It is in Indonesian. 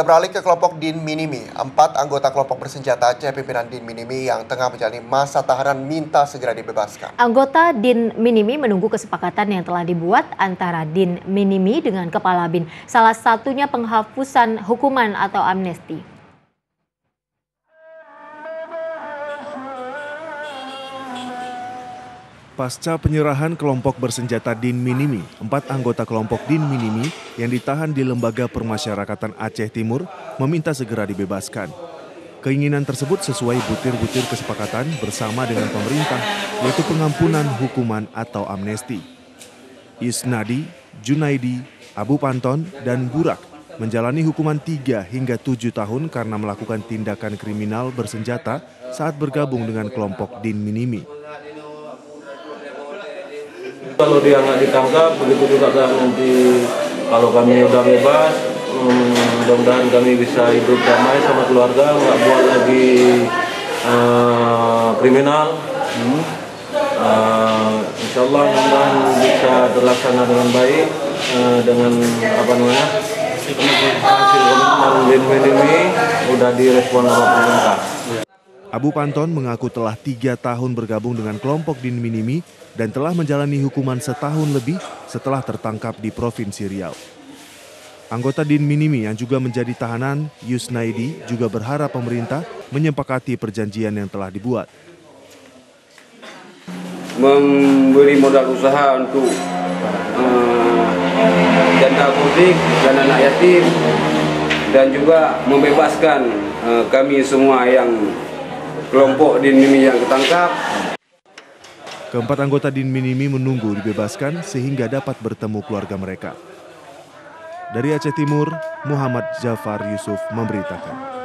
Kita beralih ke kelompok Din Minimi. 4 anggota kelompok bersenjata Aceh pimpinan Din Minimi yang tengah menjalani masa tahanan minta segera dibebaskan. Anggota Din Minimi menunggu kesepakatan yang telah dibuat antara Din Minimi dengan Kepala BIN. Salah satunya penghapusan hukuman atau amnesti. Pasca penyerahan kelompok bersenjata Din Minimi, 4 anggota kelompok Din Minimi yang ditahan di Lembaga Pemasyarakatan Aceh Timur meminta segera dibebaskan. Keinginan tersebut sesuai butir-butir kesepakatan bersama dengan pemerintah, yaitu pengampunan hukuman atau amnesti. Isnadi, Junaidi, Abu Panton, dan Burak menjalani hukuman 3 hingga 7 tahun karena melakukan tindakan kriminal bersenjata saat bergabung dengan kelompok Din Minimi. Kalau dia nggak ditangkap, begitu juga kan nanti kalau kami udah bebas, mudah-mudahan kami bisa hidup damai sama keluarga, nggak buat lagi kriminal. Insya Allah mudah-mudahan bisa terlaksana dengan baik, dengan apa namanya hasil komitmen Din Minimi udah direspon oleh pemerintah. Abu Panton mengaku telah 3 tahun bergabung dengan kelompok Din Minimi dan telah menjalani hukuman setahun lebih setelah tertangkap di Provinsi Riau. Anggota Din Minimi yang juga menjadi tahanan, Yusnaidi, juga berharap pemerintah menyepakati perjanjian yang telah dibuat. Memberi modal usaha untuk janda kurdik dan anak yatim, dan juga membebaskan kami semua yang kelompok Din Minimi yang ketangkap. Keempat anggota Din Minimi menunggu dibebaskan sehingga dapat bertemu keluarga mereka. Dari Aceh Timur, Muhammad Jafar Yusuf memberitakan.